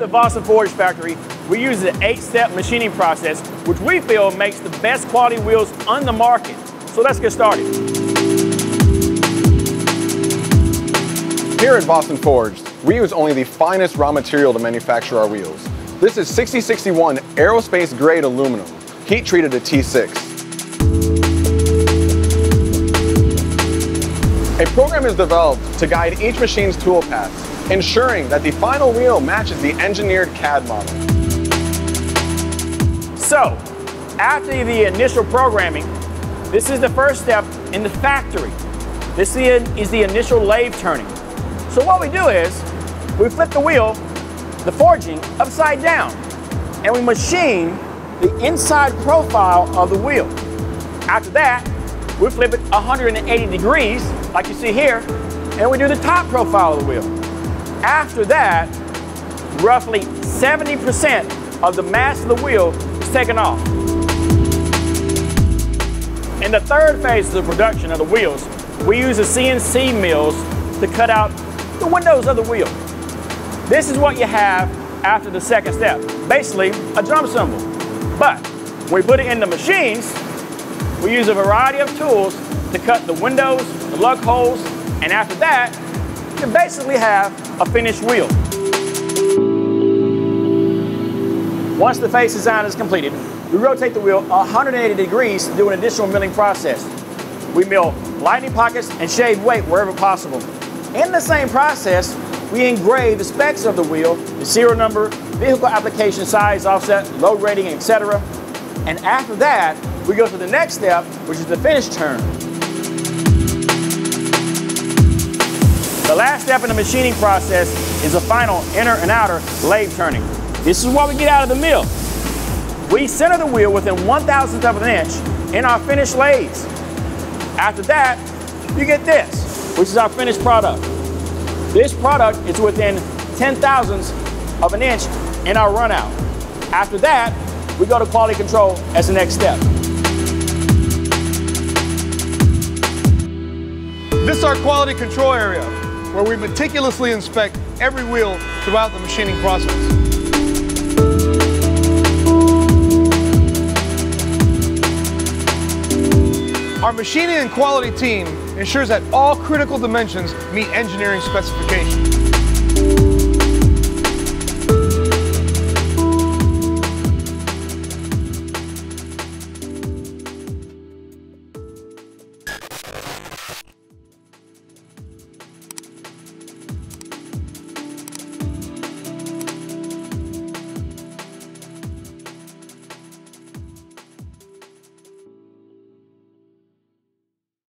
at the Vossen Forged factory, we use an 8-step machining process, which we feel makes the best quality wheels on the market. So let's get started. Here at Vossen Forged, we use only the finest raw material to manufacture our wheels. This is 6061 aerospace grade aluminum, heat treated to T6. A program is developed to guide each machine's tool path, ensuring that the final wheel matches the engineered CAD model. So, after the initial programming, this is the first step in the factory. This is the initial lathe turning. So what we do is, we flip the wheel, the forging, upside down, and we machine the inside profile of the wheel. After that, we flip it 180 degrees, like you see here, and we do the top profile of the wheel. After that, roughly 70% of the mass of the wheel is taken off. In the third phase of the production of the wheels, we use the CNC mills to cut out the windows of the wheel. This is what you have after the second step, basically a drum cymbal. But when we put it in the machines, we use a variety of tools to cut the windows, the lug holes, and after that, you basically have a finished wheel. Once the face design is completed, we rotate the wheel 180 degrees to do an additional milling process. We mill lightning pockets and shave weight wherever possible. In the same process, we engrave the specs of the wheel, the serial number, vehicle application size, offset, load rating, etc. And after that, we go to the next step, which is the finish turn. The last step in the machining process is the final inner and outer lathe turning. This is what we get out of the mill. We center the wheel within 1,000th of an inch in our finished lathes. After that, you get this, which is our finished product. This product is within 10,000ths of an inch in our run out. After that, we go to quality control as the next step. This is our quality control area, where we meticulously inspect every wheel throughout the machining process. Our machining and quality team ensures that all critical dimensions meet engineering specifications.